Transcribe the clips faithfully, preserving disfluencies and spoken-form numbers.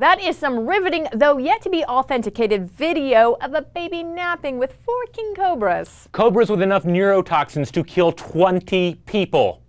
That is some riveting, though yet to be authenticated, video of a baby napping with four king cobras. Cobras with enough neurotoxins to kill twenty people.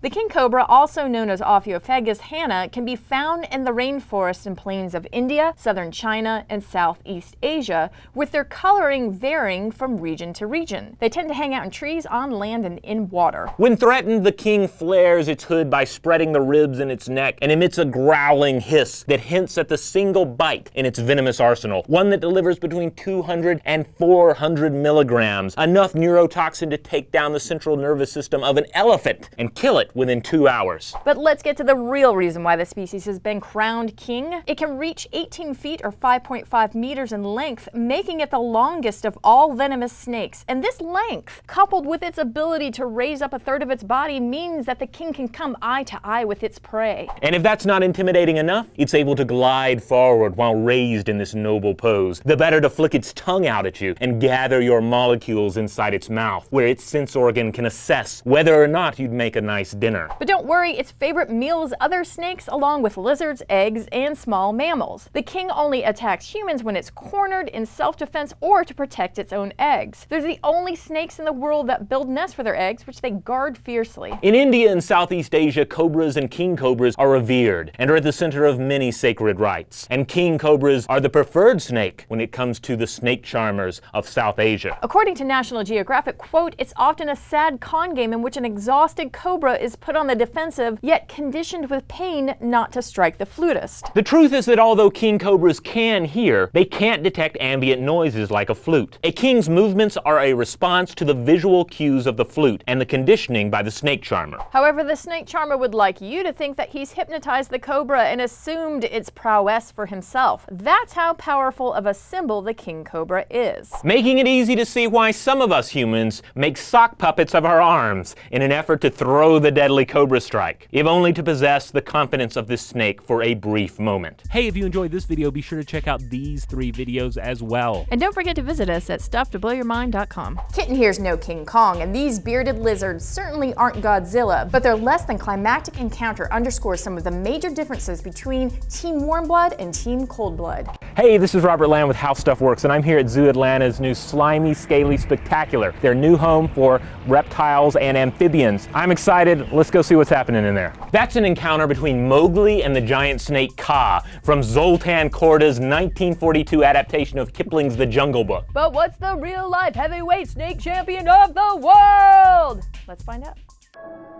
The king cobra, also known as Ophiophagus hannah, can be found in the rainforests and plains of India, southern China, and Southeast Asia, with their coloring varying from region to region. They tend to hang out in trees, on land, and in water. When threatened, the king flares its hood by spreading the ribs in its neck and emits a growling hiss that hints at the single bite in its venomous arsenal, one that delivers between two hundred and four hundred milligrams, enough neurotoxin to take down the central nervous system of an elephant and kill it within two hours. But let's get to the real reason why the species has been crowned king. It can reach eighteen feet or five point five meters in length, making it the longest of all venomous snakes. And this length, coupled with its ability to raise up a third of its body, means that the king can come eye to eye with its prey. And if that's not intimidating enough, it's able to glide forward while raised in this noble pose, the better to flick its tongue out at you and gather your molecules inside its mouth, where its sense organ can assess whether or not you'd make a nice dinner. Dinner. But don't worry, its favorite meal is other snakes, along with lizards, eggs, and small mammals. The king only attacks humans when it's cornered, in self-defense, or to protect its own eggs. They're the only snakes in the world that build nests for their eggs, which they guard fiercely. In India and Southeast Asia, cobras and king cobras are revered and are at the center of many sacred rites. And king cobras are the preferred snake when it comes to the snake charmers of South Asia. According to National Geographic, quote, "It's often a sad con game in which an exhausted cobra is is put on the defensive, yet conditioned with pain not to strike the flutist." The truth is that although king cobras can hear, they can't detect ambient noises like a flute. A king's movements are a response to the visual cues of the flute and the conditioning by the snake charmer. However, the snake charmer would like you to think that he's hypnotized the cobra and assumed its prowess for himself. That's how powerful of a symbol the king cobra is. Making it easy to see why some of us humans make sock puppets of our arms in an effort to throw the deadly cobra strike, if only to possess the confidence of this snake for a brief moment. Hey, if you enjoyed this video, be sure to check out these three videos as well. And don't forget to visit us at Stuff To Blow Your Mind dot com. Kitten here's no King Kong, and these bearded lizards certainly aren't Godzilla, but their less than climactic encounter underscores some of the major differences between Team Warm Blood and Team Cold Blood. Hey, this is Robert Lamb with How Stuff Works, and I'm here at Zoo Atlanta's new Slimy Scaly Spectacular, their new home for reptiles and amphibians. I'm excited. Let's go see what's happening in there. That's an encounter between Mowgli and the giant snake Kaa from Zoltan Korda's nineteen forty-two adaptation of Kipling's The Jungle Book. But what's the real-life heavyweight snake champion of the world? Let's find out.